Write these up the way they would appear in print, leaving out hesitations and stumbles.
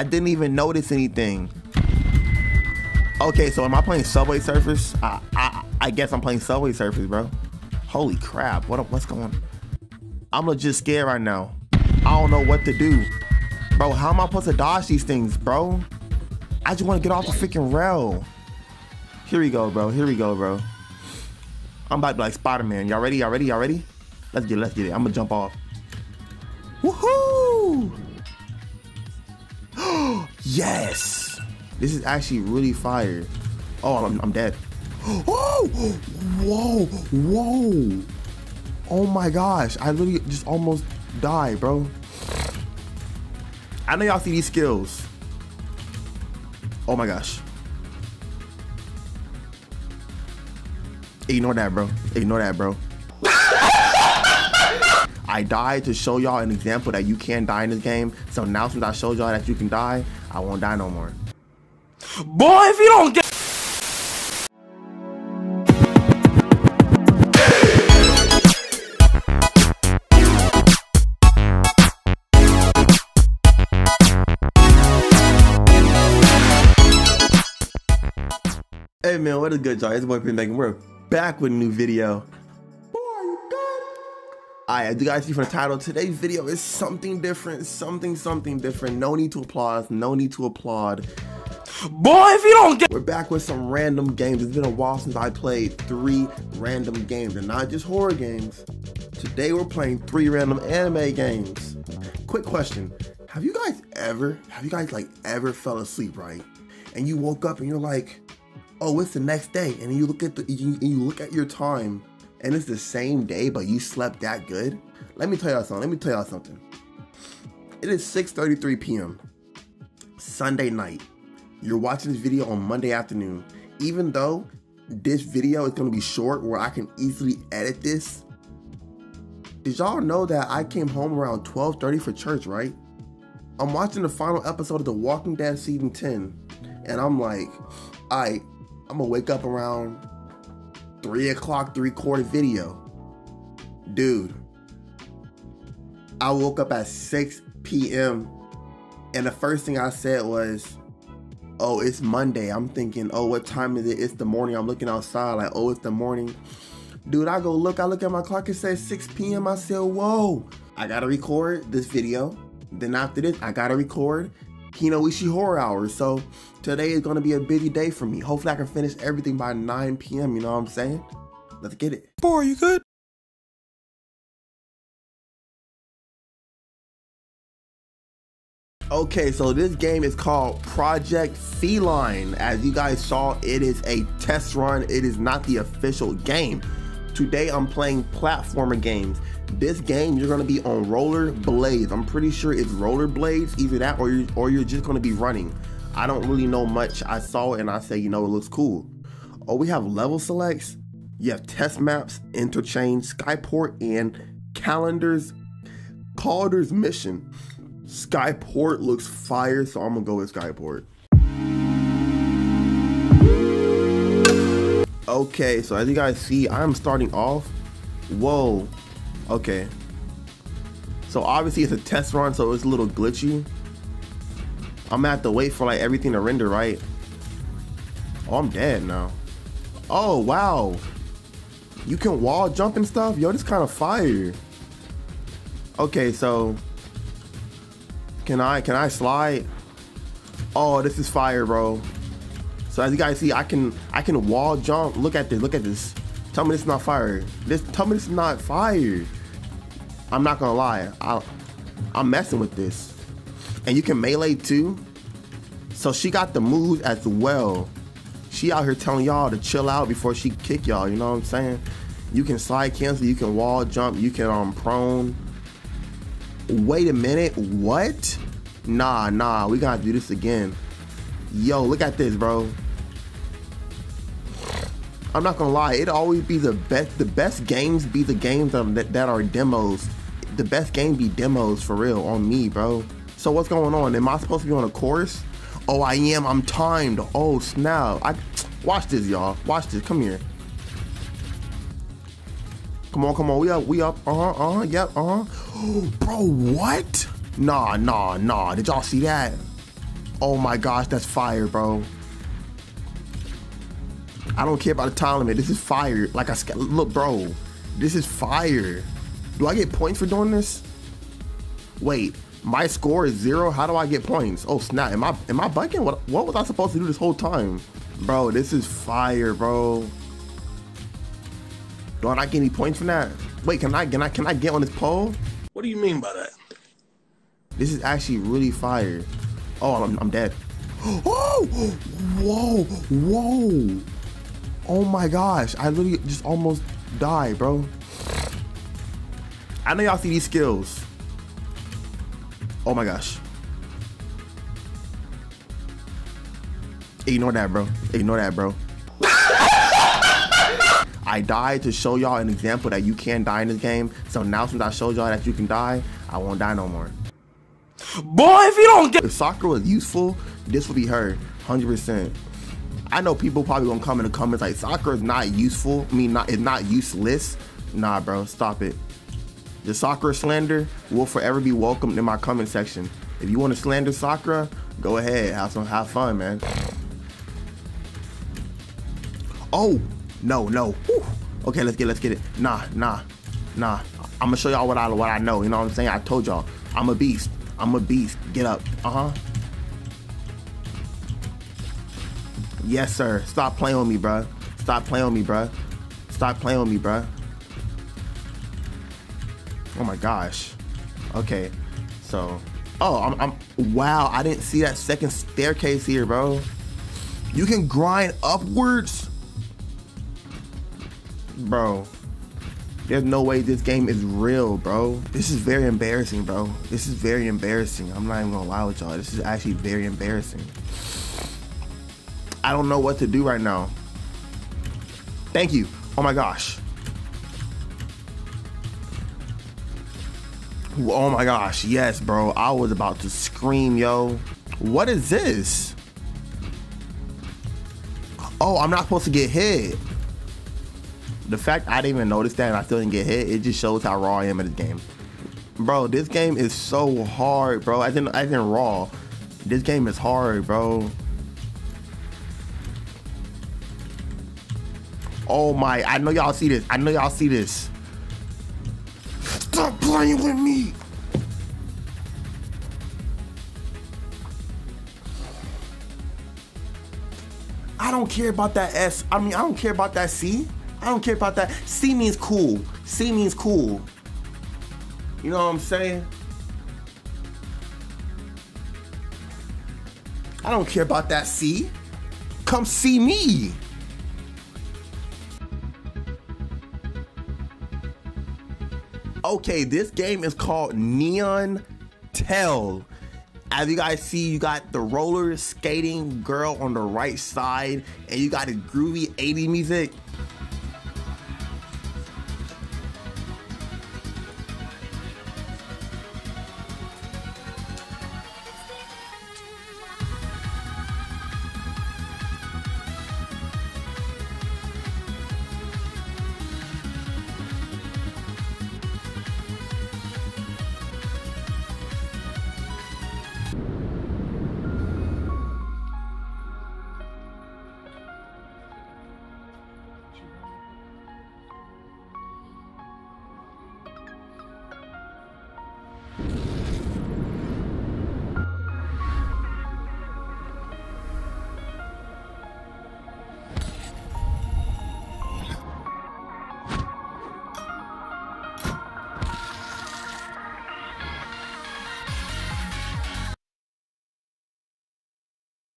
I didn't even notice anything. Okay, so am I playing Subway Surfers? I guess I'm playing Subway Surfers, bro. Holy crap, what's going on? I'm legit scared right now. I don't know what to do. Bro, how am I supposed to dodge these things, bro? I just want to get off the freaking rail. Here we go, bro. Here we go, bro. I'm about to be like Spider-Man. Y'all ready? Y'all ready? Y'all ready? Let's get it. I'm gonna jump off. Woohoo! Yes! This is actually really fire. Oh, I'm dead. Oh! Whoa! Whoa! Oh my gosh. I literally just almost died, bro. I know y'all see these skills. Oh my gosh. Ignore that, bro. Ignore that, bro. I died to show y'all an example that you can die in this game. So now since I showed y'all that you can die, I won't die no more. Boy, if you don't get... Hey man, what is good, y'all? It's your boy Prince Beckett. We're back with a new video. Alright, as you guys see from the title, today's video is something different, something different. No need to applaud, no need to applaud. Boy, if you don't get... We're back with some random games. It's been a while since I played 3 random games, and not just horror games. Today we're playing 3 random anime games. Quick question, have you guys ever fell asleep, right? And you woke up and you're like, oh, it's the next day, and you look at your time, and it's the same day, but you slept that good? Let me tell y'all something. It is 6:33 p.m. Sunday night. You're watching this video on Monday afternoon. Even though this video is gonna be short where I can easily edit this, did y'all know that I came home around 12:30 for church, right? I'm watching the final episode of The Walking Dead season 10, and I'm like, all right, I'm gonna wake up around 3 o'clock, three-quarter video. Dude, I woke up at 6 p.m. and the first thing I said was, oh, it's Monday. I'm thinking, oh, what time is it? It's the morning. I'm looking outside like, oh, it's the morning. Dude, I go look. I look at my clock. It says 6 p.m. I said, whoa. I gotta record this video. Then after this, I gotta record Kinoishi Horror Hours. So today is gonna be a busy day for me. Hopefully I can finish everything by 9 p.m. You know what I'm saying? Let's get it. Boy, are you good? Okay, so this game is called Project Feline. As you guys saw, it is a test run. It is not the official game. Today I'm playing platformer games. This game, you're gonna be on roller blades. I'm pretty sure it's roller blades, either that or you're just gonna be running. I don't really know much. I saw it and I say, you know, it looks cool. Oh, we have level selects. You have test maps, interchange, Skyport, and calendars. Calder's mission. Skyport looks fire, so I'm gonna go with Skyport. Okay, so as you guys see, I'm starting off. Whoa. Okay. So obviously it's a test run, so it's a little glitchy. I'm gonna have to wait for like everything to render, right? Oh, I'm dead now. Oh, wow. You can wall jump and stuff? Yo, this kind of fire. Okay, so can I slide? Oh, this is fire, bro. So as you guys see, I can wall jump. Look at this. Look at this. Tell me this is not fire. Tell me this is not fire. I'm not gonna lie. I'm messing with this. And you can melee too. So she got the moves as well. She out here telling y'all to chill out before she kick y'all. You know what I'm saying? You can slide cancel. You can wall jump. You can prone. Wait a minute. What? Nah. We gotta do this again. Yo, look at this, bro. I'm not gonna lie, it always be the best games be the games that are demos. The best game be demos for real on me, bro. So what's going on? Am I supposed to be on a course? Oh, I am. I'm timed. Oh snap. Watch this, y'all. Watch this. Come here. Come on. We up. Yep. Bro, what? Nah. Did y'all see that? Oh my gosh, that's fire, bro. I don't care about the time limit. This is fire. Like, I look, bro, this is fire. Do I get points for doing this? Wait, my score is 0. How do I get points? Oh snap! Am I bucking? What was I supposed to do this whole time, bro? This is fire, bro. Do I not get any points from that? Wait, can I get on this pole? What do you mean by that? This is actually really fire. Oh, I'm dead. Oh, whoa, whoa. Oh my gosh, I literally just almost died, bro. I know y'all see these skills. Oh my gosh. Ignore that, bro. Ignore that, bro. I died to show y'all an example that you can die in this game. So now since I showed y'all that you can die, I won't die no more. Boy, if you don't get— If soccer was useful, this would be her, 100%. I know people probably gonna come in the comments like, soccer is not useful. I mean, it's not useless. Nah, bro, stop it. The Sakura slander will forever be welcomed in my comment section. If you want to slander Sakura, go ahead. Have fun, man. Oh, no, no. Whew. Okay, let's get it. Nah. I'm gonna show y'all what I know. You know what I'm saying? I told y'all, I'm a beast. I'm a beast. Get up. Yes, sir. Stop playing with me, bruh. Stop playing with me, bruh. Stop playing with me, bruh. Oh my gosh. Okay, so, oh, wow, I didn't see that second staircase here, bro. You can grind upwards? Bro, there's no way this game is real, bro. This is very embarrassing, bro. This is very embarrassing. I'm not even gonna lie with y'all. This is actually very embarrassing. I don't know what to do right now. Thank you. Oh my gosh. Oh my gosh, yes, bro. I was about to scream, yo. What is this? Oh, I'm not supposed to get hit. The fact I didn't even notice that and I still didn't get hit, it just shows how raw I am in this game. Bro, this game is so hard, bro. As in raw. This game is hard, bro. Oh my, I know y'all see this. I know y'all see this. Stop playing with me! I don't care about that S. I mean, I don't care about that C. I don't care about that. C means cool. C means cool. You know what I'm saying? I don't care about that C. Come see me! Okay, this game is called Neon Tails. As you guys see, you got the roller skating girl on the right side, and you got a groovy 80s music.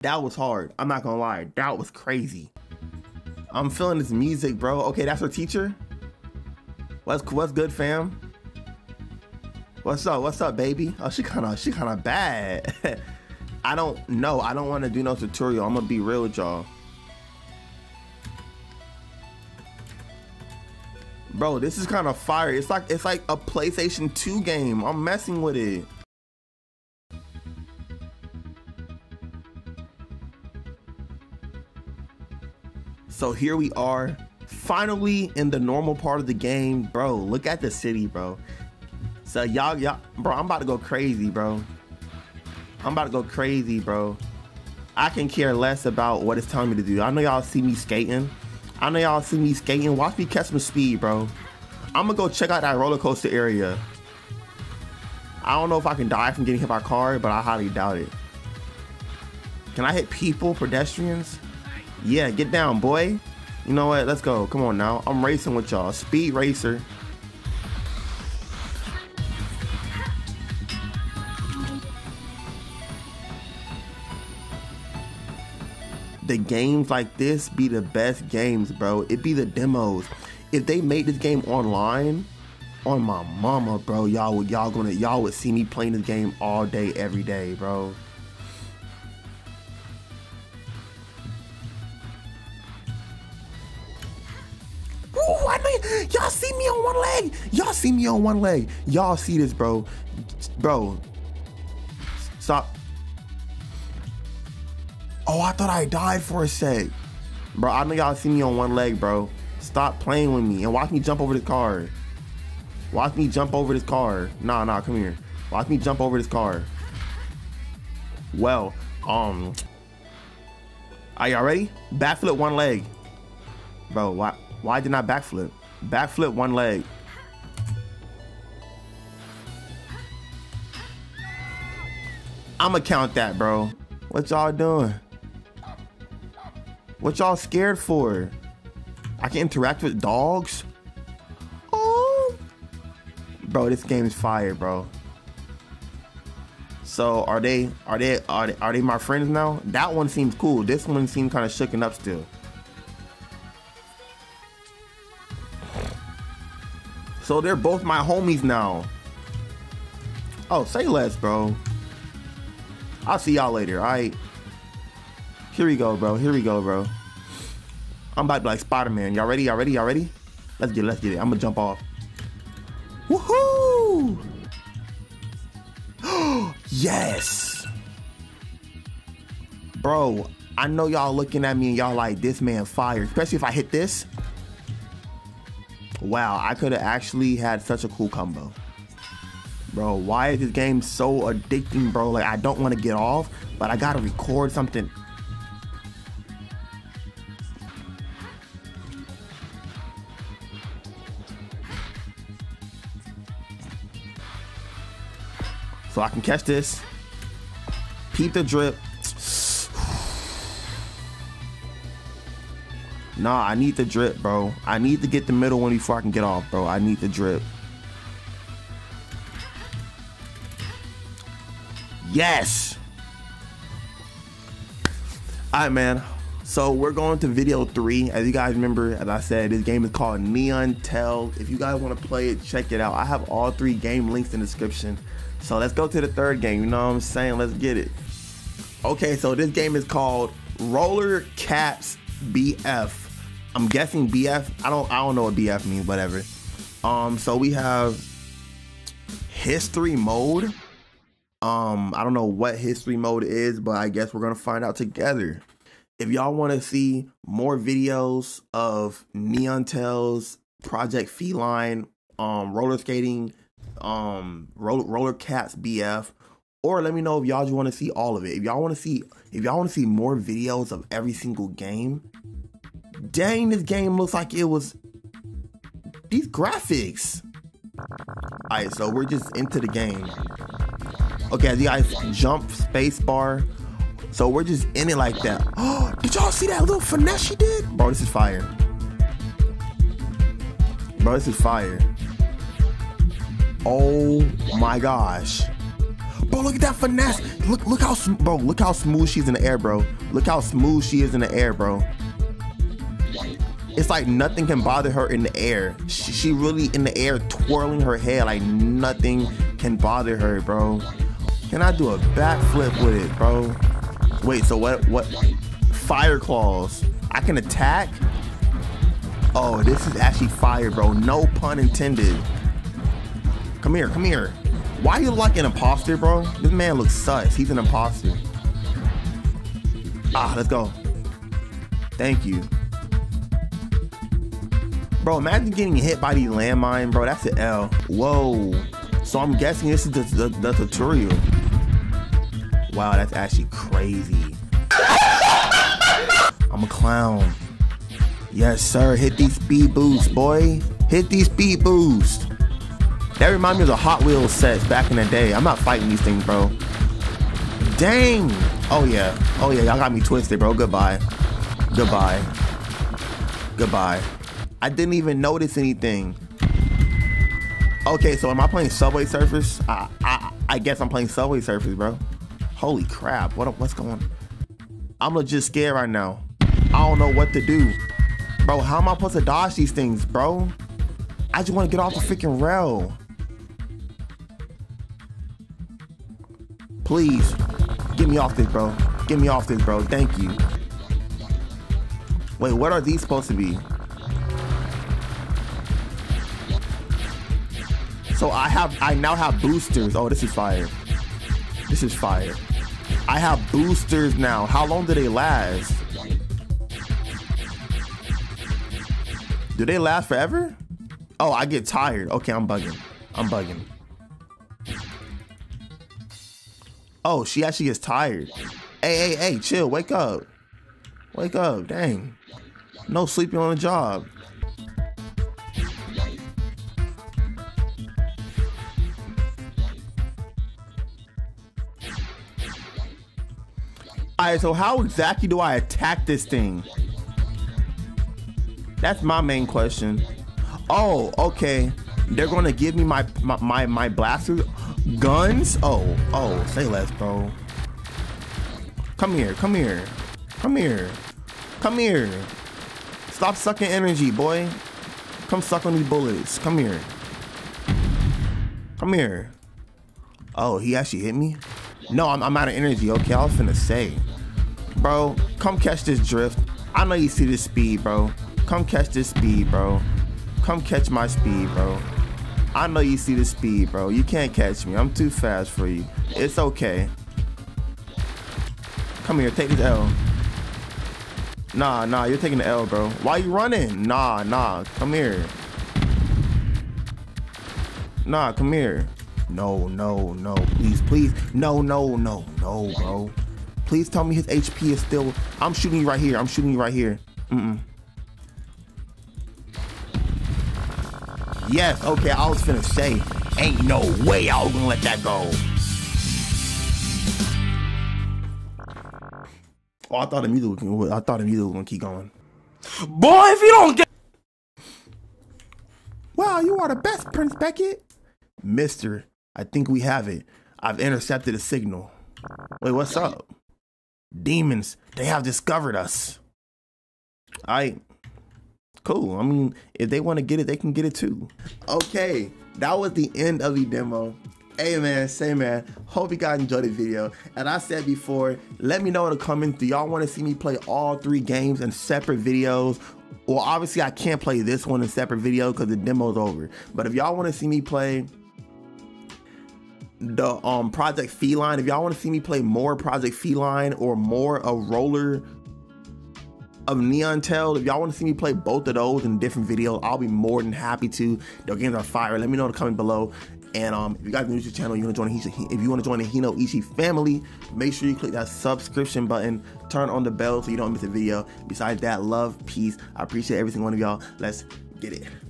That was hard. I'm not gonna lie. That was crazy. I'm feeling this music, bro. Okay, that's her teacher. What's good, fam? What's up, baby? Oh, she kinda bad. I don't know. I don't wanna do no tutorial. I'm gonna be real with y'all. Bro, this is kinda fire. It's like a PlayStation 2 game. I'm messing with it. So here we are, finally in the normal part of the game, bro. Look at the city, bro. So y'all, bro, I'm about to go crazy, bro. I can care less about what it's telling me to do. I know y'all see me skating. Watch me catch some speed, bro. I'm gonna go check out that roller coaster area. I don't know if I can die from getting hit by a car, but I highly doubt it. Can I hit people, pedestrians? Yeah, get down, boy. You know what? Let's go. Come on now. I'm racing with y'all. Speed racer. The games like this be the best games, bro. It be the demos. If they made this game online, on my mama, bro, y'all would see me playing this game all day, every day, bro. Ooh, I mean, y'all see me on one leg. Y'all see this, bro. Bro, stop. Oh, I thought I died for a sec. Bro, I know y'all see me on one leg, bro. Stop playing with me and watch me jump over this car. Nah, come here. Watch me jump over this car. Well, are y'all ready? Backflip one leg. Bro, why didn't I backflip? Backflip one leg. I'ma count that, bro. What y'all doing? What y'all scared for? I can interact with dogs? Oh! Bro, this game is fire, bro. So, are they my friends now? That one seems cool. This one seems kind of shooken up still. So, they're both my homies now. Oh, say less, bro. I'll see y'all later, all right? Here we go, bro. I'm about to be like Spider-Man. Y'all ready? Let's get it. I'm gonna jump off. Woohoo! Yes! Bro, I know y'all looking at me and y'all like, this man fire. Especially if I hit this. Wow, I could have actually had such a cool combo. Bro, why is this game so addicting, bro? Like, I don't want to get off, but I gotta record something. So I can catch this. Peep the drip. Nah, I need the drip, bro. I need to get the middle one before I can get off, bro. I need the drip. Yes. All right, man. So we're going to video 3. As you guys remember, as I said, this game is called Neon Tails. If you guys want to play it, check it out. I have all 3 game links in the description. So let's go to the 3rd game. You know what I'm saying? Let's get it. Okay, so this game is called Roller Katz BF. I'm guessing BF. I don't know what BF means. Whatever. So we have history mode. I don't know what history mode is, but I guess we're gonna find out together. If y'all want to see more videos of Neon Tails, Project Feline, roller skating, Roller Katz BF, or let me know if y'all just want to see all of it. If y'all want to see more videos of every single game. Dang, this game looks like it was these graphics. All right, so we're just into the game. Okay, as you guys jump space bar. So we're just in it like that. Oh, did y'all see that little finesse she did? Bro, this is fire. Oh my gosh. Bro, look at that finesse. Look how smooth she's in the air, bro. It's like nothing can bother her in the air. She really in the air twirling her head like nothing can bother her, bro. Can I do a backflip with it, bro? Wait, so what? Fire claws. I can attack? Oh, this is actually fire, bro. No pun intended. Come here. Why you look like an imposter, bro? This man looks sus. He's an imposter. Ah, let's go. Thank you. Bro, imagine getting hit by the landmine, bro. That's an L. Whoa. So I'm guessing this is the tutorial. Wow, that's actually crazy. I'm a clown. Yes, sir. Hit these speed boosts, boy. Hit these speed boosts. That reminds me of the Hot Wheels sets back in the day. I'm not fighting these things, bro. Dang. Oh, yeah. Oh, yeah. Y'all got me twisted, bro. Goodbye. Goodbye. Goodbye. I didn't even notice anything. Okay, so am I playing Subway Surfers? I guess I'm playing Subway Surfers, bro. Holy crap. What's going on? I'm legit scared right now. I don't know what to do. Bro, how am I supposed to dodge these things, bro? I just want to get off the freaking rail. Please. Get me off this, bro. Get me off this, bro. Thank you. Wait, what are these supposed to be? So I now have boosters. Oh, this is fire. This is fire. I have boosters now. How long do they last? Do they last forever? Oh, I get tired. Okay, I'm bugging. I'm bugging. Oh, she actually gets tired. Hey, hey, hey, chill. Wake up. Wake up. Dang. No sleeping on the job. Alright, so how exactly do I attack this thing? That's my main question. Oh, okay. They're gonna give me my blaster guns. Oh, say less, bro. Come here, come here, come here, come here. Stop sucking energy, boy. Come suck on these bullets. Come here, come here. Oh, he actually hit me. No, I'm out of energy. Okay, I was finna say. Bro, come catch this drift. I know you see this speed, bro. Come catch this speed, bro. Come catch my speed, bro. I know you see the speed, bro. You can't catch me. I'm too fast for you. It's okay. Come here, take this L. Nah, you're taking the L, bro. Why you running? Nah, come here. Nah, come here. No, please. No, bro. Please tell me his HP is still... I'm shooting you right here. I'm shooting you right here. Mm-mm. Yes, okay, I was finna say, ain't no way I was gonna let that go. Oh, I thought the music was gonna keep going. Boy, if you don't get... Wow, you are the best, Prince Beckett. Mister, I think we have it. I've intercepted a signal. Wait, what's up? Demons, they have discovered us. Cool. I mean, if they want to get it, they can get it too. Okay, that was the end of the demo. Hey man, say man, hope you guys enjoyed the video. And I said before, let me know in the comments, do y'all want to see me play all three games in separate videos? Well, obviously I can't play this one in separate video because the demo's over. But if y'all want to see me play the Project Feline, if y'all want to see me play more Project Feline or more a roller of Neon Tails, if y'all want to see me play both of those in different videos, I'll be more than happy to. Those games are fire. Let me know in the comment below. And if you guys are new to the channel, if you want to join the Kinoishi family, make sure you click that subscription button, turn on the bell so you don't miss a video. Besides that, love, peace. I appreciate every single one of y'all. Let's get it.